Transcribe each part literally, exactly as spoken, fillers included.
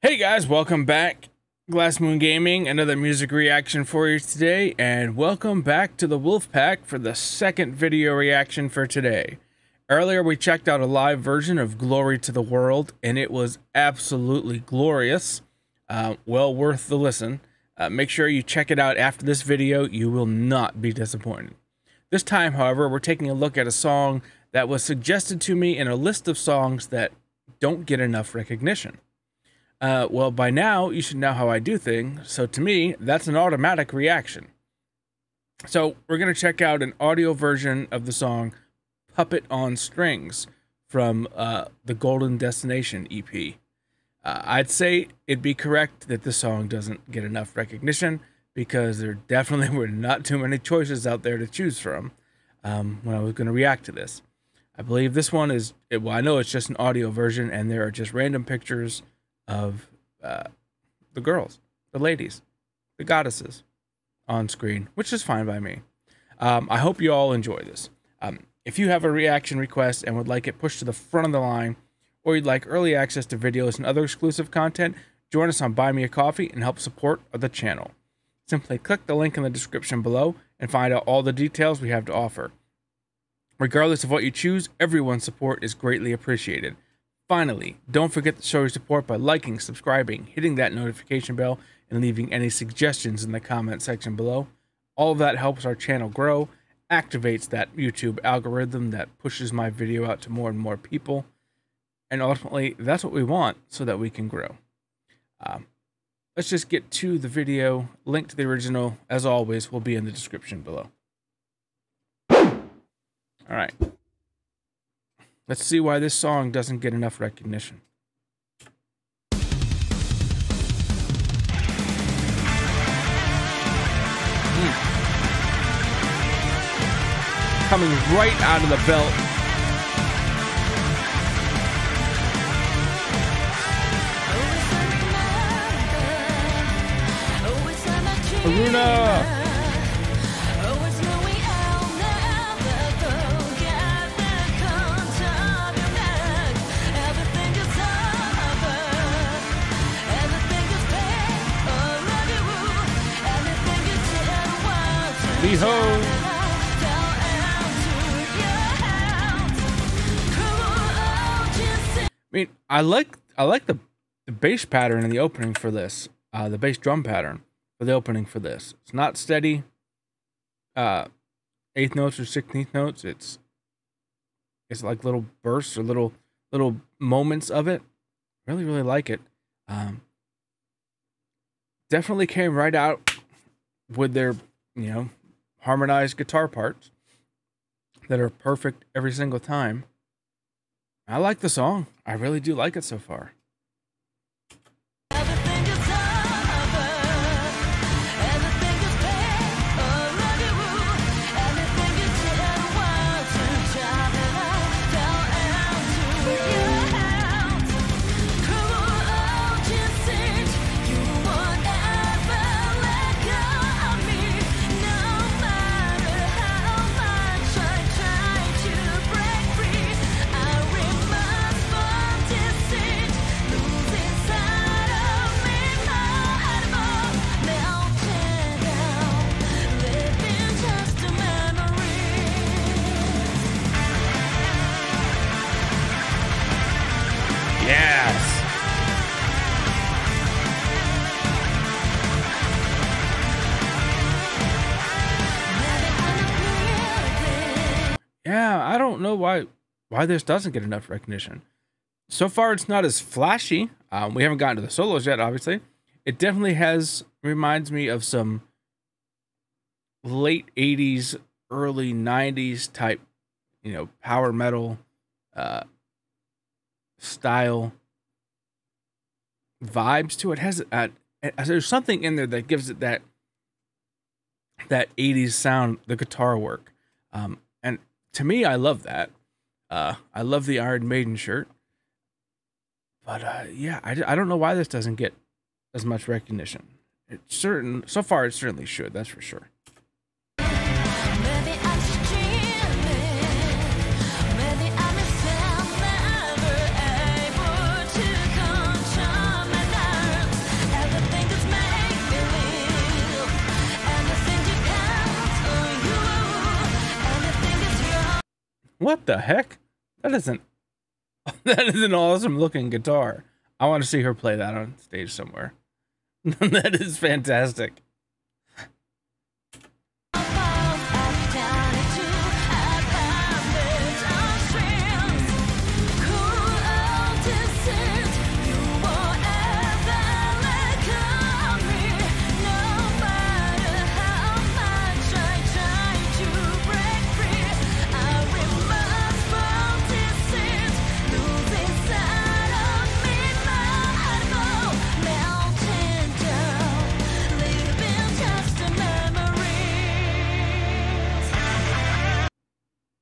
Hey guys, welcome back. Glass Moon Gaming, another music reaction for you today, and welcome back to the Wolf Pack for the second video reaction for today. Earlier we checked out a live version of Glory to the World, and it was absolutely glorious. Uh, well worth the listen. Uh, make sure you check it out after this video, you will not be disappointed. This time, however, we're taking a look at a song that was suggested to me in a list of songs that don't get enough recognition. Uh, well, by now, you should know how I do things, so to me, that's an automatic reaction. So, we're going to check out an audio version of the song Puppet on Strings from uh, the Golden Destination E P. Uh, I'd say it'd be correct that this song doesn't get enough recognition, because there definitely were not too many choices out there to choose from um, when I was going to react to this. I believe this one is, well, I know it's just an audio version, and there are just random pictures of uh, the girls, the ladies, the goddesses on screen, which is fine by me. Um, I hope you all enjoy this. Um, if you have a reaction request and would like it pushed to the front of the line, or you'd like early access to videos and other exclusive content, join us on Buy Me A Coffee and help support the channel. Simply click the link in the description below and find out all the details we have to offer. Regardless of what you choose, everyone's support is greatly appreciated. Finally, don't forget to show your support by liking, subscribing, hitting that notification bell, and leaving any suggestions in the comment section below. All of that helps our channel grow, activates that YouTube algorithm that pushes my video out to more and more people, and ultimately, that's what we want so that we can grow. Um, let's just get to the video. Link to the original, as always, will be in the description below. All right. Let's see why this song doesn't get enough recognition. Mm. Coming right out of the belt. Haruna! Miho. I mean, I like I like the the bass pattern in the opening for this, uh, the bass drum pattern for the opening for this. It's not steady, uh, eighth notes or sixteenth notes. It's it's like little bursts or little little moments of it. Really, really like it. Um, definitely came right out with their, you know, harmonized guitar parts that are perfect every single time. I like the song. I really do like it so far. Yeah, I don't know why why this doesn't get enough recognition. So far, it's not as flashy. Um, we haven't gotten to the solos yet, obviously. It definitely has, reminds me of some late eighties, early nineties type, you know, power metal uh, style vibes to it. It has uh, there's something in there that gives it that that eighties sound, the guitar work. Um, and to me, I love that. Uh, I love the Iron Maiden shirt. But uh, yeah, I, I don't know why this doesn't get as much recognition. It certain so far it certainly should. That's for sure. What the heck? That is an, that is an awesome looking guitar. I want to see her play that on stage somewhere. That is fantastic.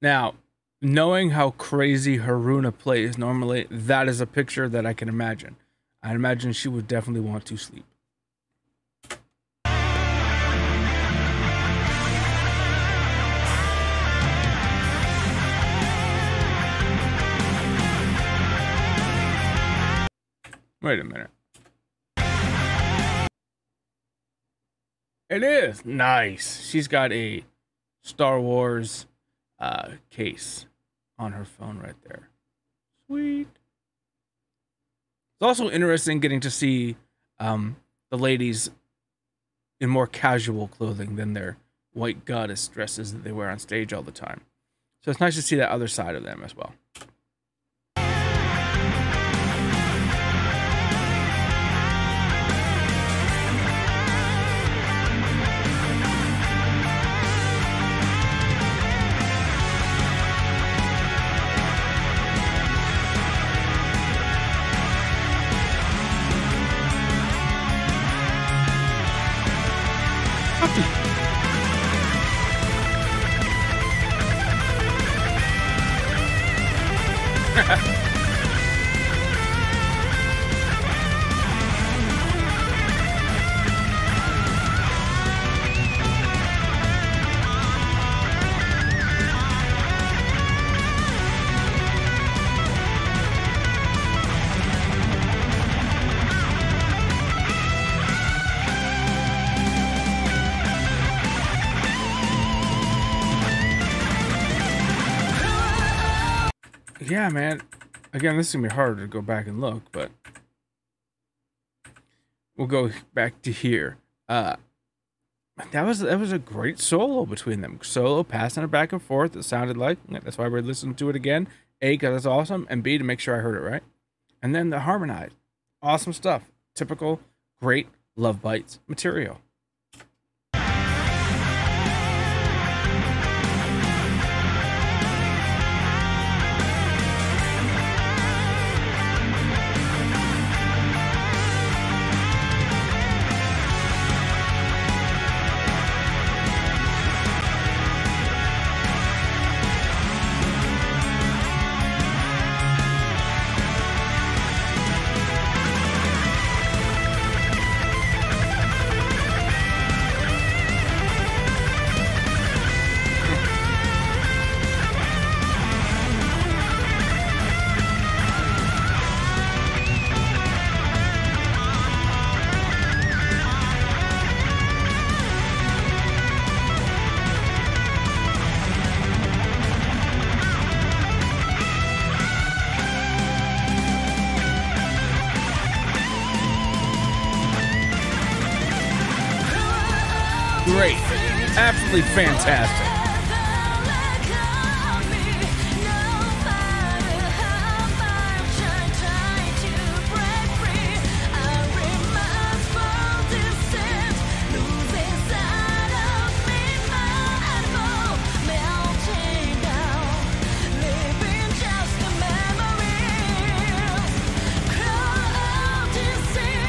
Now, knowing how crazy Haruna plays normally, that is a picture that I can imagine. I imagine she would definitely want to sleep. Wait a minute. It is nice. She's got a Star Wars uh case on her phone right there. Sweet. It's also interesting getting to see um the ladies in more casual clothing than their white goddess dresses that they wear on stage all the time. So it's nice to see that other side of them as well. Yeah, man. Again, this is gonna be harder to go back and look, but we'll go back to here. Uh, that was that was a great solo between them. Solo passing it back and forth. It sounded like that's why we're listening to it again. A, because that's awesome, and B, to make sure I heard it right. And then the harmonized, awesome stuff. Typical great Love Bites material. Great. Absolutely fantastic.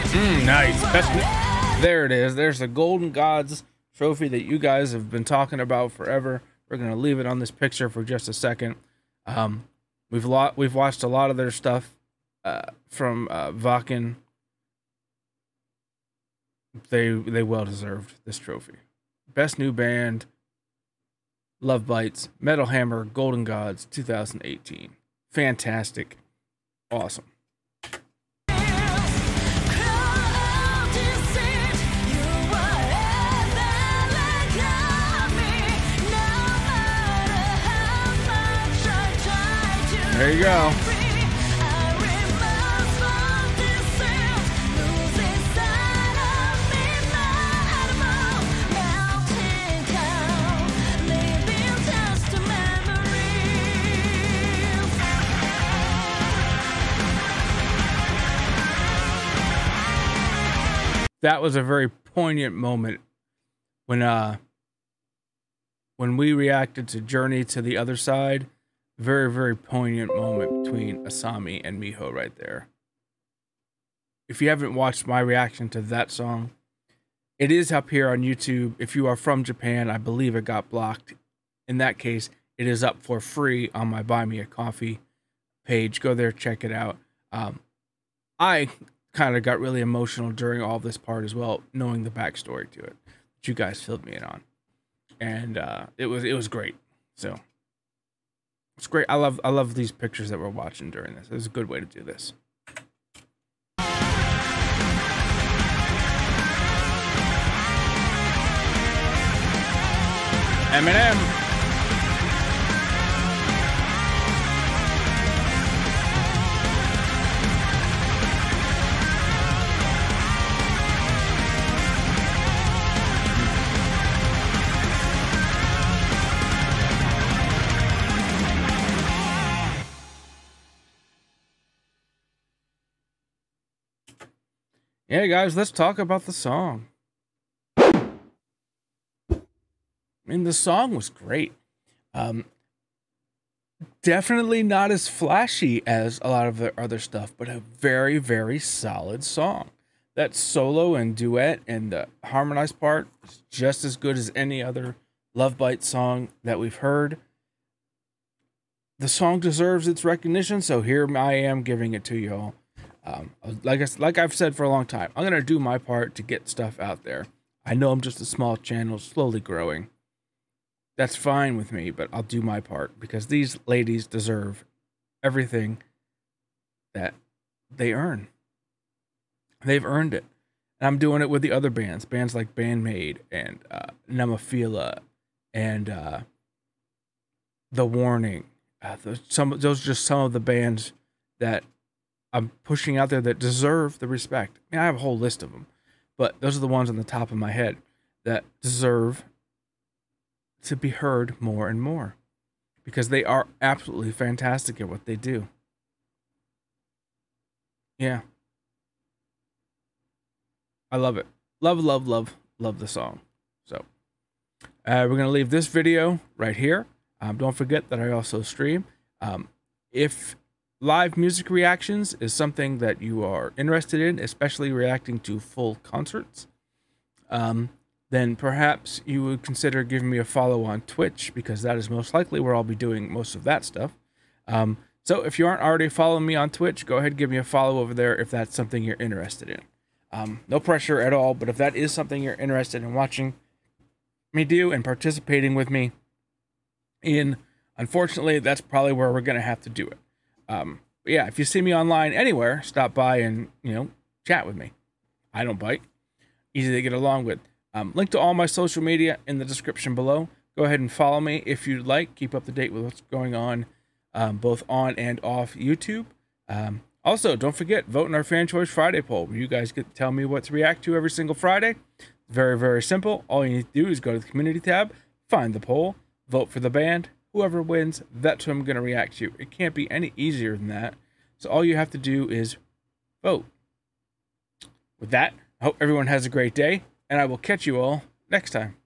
Mm, nice. That's, there it is. There's the Golden Gods trophy that you guys have been talking about forever. We're gonna leave it on this picture for just a second. Um, we've lot we've watched a lot of their stuff uh, from uh, Wacken. They they well deserved this trophy. Best new band. Love Bites, Metal Hammer, Golden Gods, two thousand eighteen. Fantastic, awesome. There you go. That was a very poignant moment when uh when we reacted to Journey to the Other Side. Very, very poignant moment between Asami and Miho right there. If you haven't watched my reaction to that song, it is up here on YouTube. If you are from Japan, I believe it got blocked. In that case, it is up for free on my Buy Me A Coffee page. Go there, check it out. Um, I kind of got really emotional during all this part as well, knowing the backstory to it that you guys filled me in on. And uh, it was it was great. So it's great. I love I love these pictures that we're watching during this. It's a good way to do this. Eminem. Yeah, guys, let's talk about the song. I mean, the song was great. Um, definitely not as flashy as a lot of the other stuff, but a very, very solid song. That solo and duet and the harmonized part is just as good as any other Love Bites song that we've heard. The song deserves its recognition, so here I am giving it to you all. Um, like, I, like I've said for a long time, I'm going to do my part to get stuff out there. I know I'm just a small channel, slowly growing. That's fine with me, but I'll do my part because these ladies deserve everything that they earn. They've earned it. And I'm doing it with the other bands, bands like Band Maid and uh, Nemophila and uh, The Warning. Uh, the, some, those are just some of the bands that I'm pushing out there that deserve the respect. I mean, I have a whole list of them, but those are the ones on the top of my head that deserve to be heard more and more because they are absolutely fantastic at what they do. Yeah. I love it. Love, love, love, love the song. So uh, we're going to leave this video right here. Um, don't forget that I also stream. Um, if live music reactions is something that you are interested in, especially reacting to full concerts, um, then perhaps you would consider giving me a follow on Twitch because that is most likely where I'll be doing most of that stuff. Um, so if you aren't already following me on Twitch, go ahead and give me a follow over there if that's something you're interested in. Um, no pressure at all, but if that is something you're interested in watching me do and participating with me in, unfortunately, that's probably where we're going to have to do it. Um, but yeah, if you see me online anywhere, stop by and, you know, chat with me. I don't bite. Easy to get along with. Um, link to all my social media in the description below. Go ahead and follow me if you'd like. Keep up to date with what's going on, um, both on and off YouTube. Um, also, don't forget, vote in our Fan Choice Friday poll, where you guys get to tell me what to react to every single Friday. Very, very simple. All you need to do is go to the community tab, find the poll, vote for the band. Whoever wins, that's who I'm going to react to. It can't be any easier than that. So all you have to do is vote. With that, I hope everyone has a great day, and I will catch you all next time.